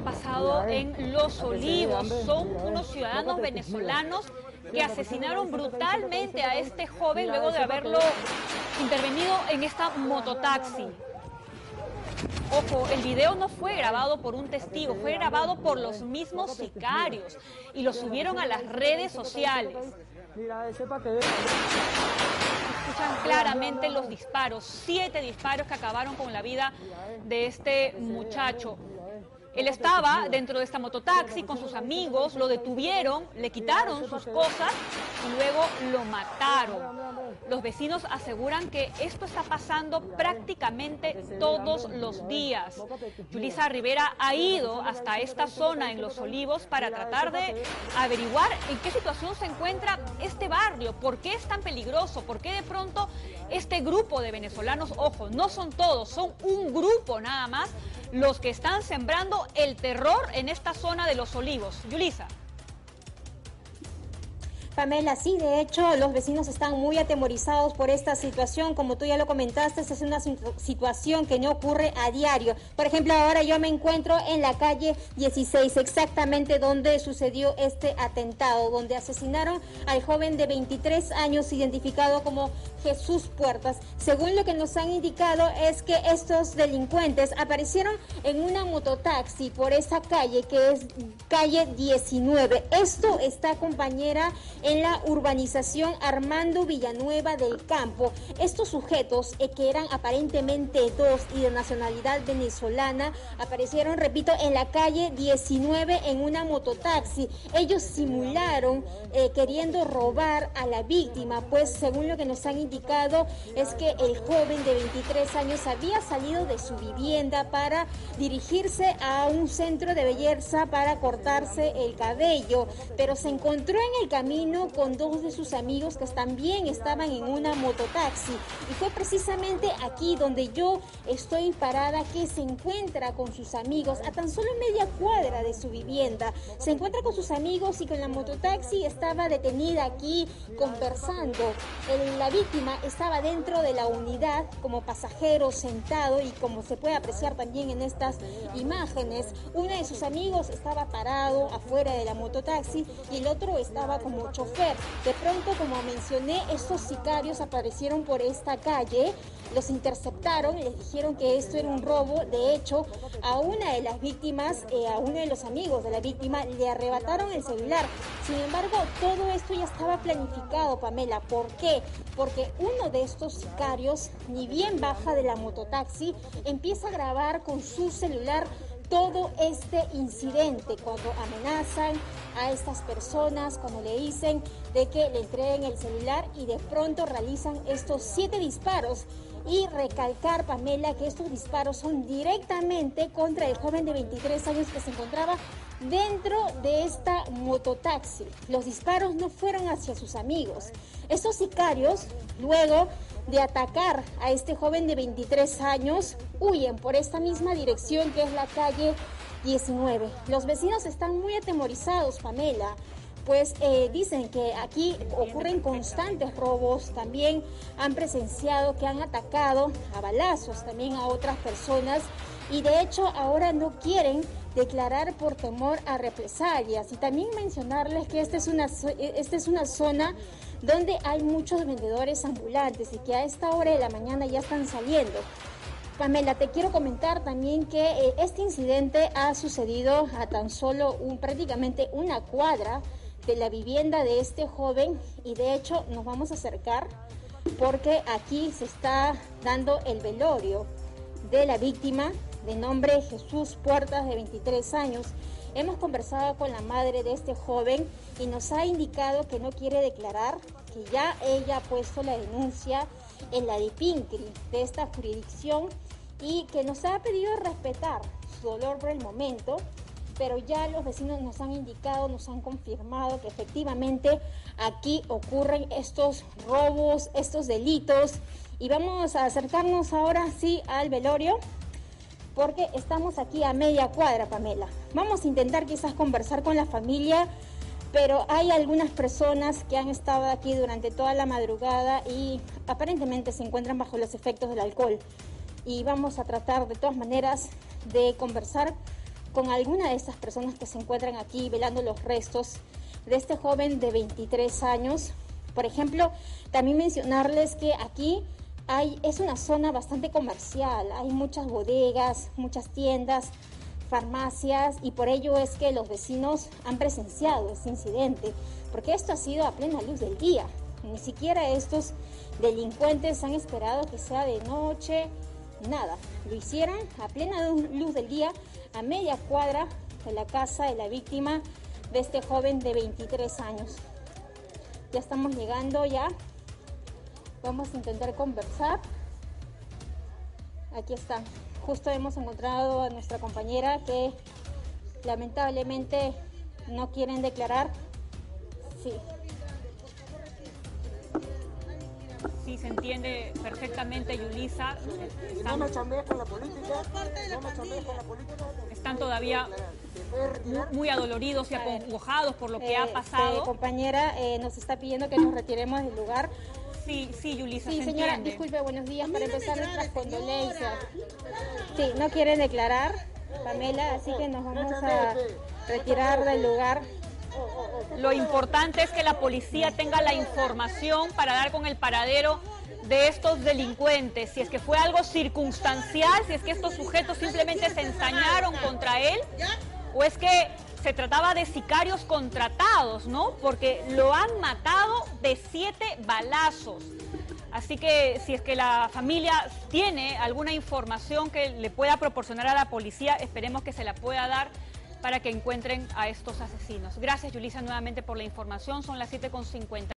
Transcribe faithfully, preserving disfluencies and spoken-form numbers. ha pasado en Los Olivos. Son unos ciudadanos venezolanos que asesinaron brutalmente a este joven luego de haberlo intervenido en esta mototaxi. Ojo, el video no fue grabado por un testigo, fue grabado por los mismos sicarios y lo subieron a las redes sociales. Escuchan claramente los disparos, siete disparos que acabaron con la vida de este muchacho. Él estaba dentro de esta mototaxi con sus amigos, lo detuvieron, le quitaron sus cosas y luego lo mataron. Los vecinos aseguran que esto está pasando prácticamente todos los días. Yulisa Rivera ha ido hasta esta zona en Los Olivos para tratar de averiguar en qué situación se encuentra este barrio, por qué es tan peligroso, por qué de pronto este grupo de venezolanos, ojo, no son todos, son un grupo nada más, los que están sembrando el terror en esta zona de Los Olivos. Yulisa. Pamela, sí, de hecho, los vecinos están muy atemorizados por esta situación. Como tú ya lo comentaste, es una situación que no ocurre a diario. Por ejemplo, ahora yo me encuentro en la calle dieciséis, exactamente donde sucedió este atentado, donde asesinaron al joven de veintitrés años, identificado como Jesús Puertas. Según lo que nos han indicado, es que estos delincuentes aparecieron en una mototaxi por esa calle, que es calle diecinueve. Esto está, compañera, en la urbanización Armando Villanueva del Campo. Estos sujetos, eh, que eran aparentemente dos y de nacionalidad venezolana, aparecieron, repito, en la calle diecinueve en una mototaxi. Ellos simularon eh, queriendo robar a la víctima, pues según lo que nos han indicado es que el joven de veintitrés años había salido de su vivienda para dirigirse a un centro de belleza para cortarse el cabello, pero se encontró en el camino con dos de sus amigos que también estaban en una mototaxi, y fue precisamente aquí donde yo estoy parada que se encuentra con sus amigos a tan solo media cuadra de su vivienda. Se encuentra con sus amigos y con la mototaxi estaba detenida aquí conversando. La víctima estaba dentro de la unidad como pasajero sentado, y como se puede apreciar también en estas imágenes, uno de sus amigos estaba parado afuera de la mototaxi y el otro estaba como chofer. De pronto, como mencioné, estos sicarios aparecieron por esta calle, los interceptaron, les dijeron que esto era un robo. De hecho, a una de las víctimas, eh, a uno de los amigos de la víctima, le arrebataron el celular. Sin embargo, todo esto ya estaba planificado, Pamela. ¿Por qué? Porque uno de estos sicarios, ni bien baja de la mototaxi, empieza a grabar con su celular todo este incidente, cuando amenazan a estas personas, cuando le dicen de que le entreguen el celular, y de pronto realizan estos siete disparos. Y recalcar, Pamela, que estos disparos son directamente contra el joven de veintitrés años que se encontraba dentro de esta mototaxi. Los disparos no fueron hacia sus amigos. Estos sicarios, luego de atacar a este joven de veintitrés años, huyen por esta misma dirección que es la calle diecinueve. Los vecinos están muy atemorizados, Pamela, pues eh, dicen que aquí ocurren constantes robos. También han presenciado que han atacado a balazos también a otras personas, y de hecho ahora no quieren declarar por temor a represalias. Y también mencionarles que esta es una, esta es una zona donde hay muchos vendedores ambulantes y que a esta hora de la mañana ya están saliendo. Pamela, te quiero comentar también que eh, este incidente ha sucedido a tan solo un, prácticamente una cuadra de la vivienda de este joven, y de hecho nos vamos a acercar porque aquí se está dando el velorio de la víctima de nombre Jesús Puertas, de veintitrés años. Hemos conversado con la madre de este joven y nos ha indicado que no quiere declarar, que ya ella ha puesto la denuncia en la Dipincri de esta jurisdicción, y que nos ha pedido respetar su dolor por el momento, pero ya los vecinos nos han indicado, nos han confirmado que efectivamente aquí ocurren estos robos, estos delitos. Y vamos a acercarnos ahora sí al velorio, porque estamos aquí a media cuadra, Pamela. Vamos a intentar quizás conversar con la familia, pero hay algunas personas que han estado aquí durante toda la madrugada y aparentemente se encuentran bajo los efectos del alcohol. Y vamos a tratar de todas maneras de conversar con alguna de estas personas que se encuentran aquí velando los restos de este joven de veintitrés años. Por ejemplo, también mencionarles que aquí hay, es una zona bastante comercial, hay muchas bodegas, muchas tiendas, farmacias, y por ello es que los vecinos han presenciado este incidente, porque esto ha sido a plena luz del día. Ni siquiera estos delincuentes han esperado que sea de noche, nada. Lo hicieron a plena luz del día, a media cuadra de la casa de la víctima, de este joven de veintitrés años. Ya estamos llegando ya. Vamos a intentar conversar. Aquí está. Justo hemos encontrado a nuestra compañera que lamentablemente no quieren declarar. Sí. Sí, se entiende perfectamente, Yulisa. No nos chambees con la política. No nos chambees con la política. Están todavía muy adoloridos y acongojados por lo que eh, ha pasado. Eh, compañera, eh, nos está pidiendo que nos retiremos del lugar. Sí, sí, Yulisa, sí, señora, entiende. Disculpe, buenos días. Para empezar, nuestras condolencias. Sí, no quieren declarar, Pamela, así que nos vamos a retirar del lugar. Lo importante es que la policía tenga la información para dar con el paradero de estos delincuentes. Si es que fue algo circunstancial, si es que estos sujetos simplemente se ensañaron contra él, o es que se trataba de sicarios contratados, ¿no? Porque lo han matado de siete balazos. Así que si es que la familia tiene alguna información que le pueda proporcionar a la policía, esperemos que se la pueda dar para que encuentren a estos asesinos. Gracias, Yulisa, nuevamente por la información. Son las siete con cincuenta.